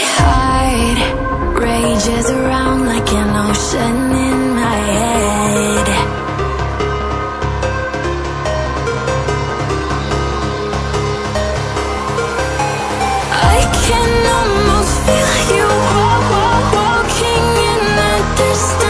heart rages around like an ocean in my head. I can almost feel you walking in the distance.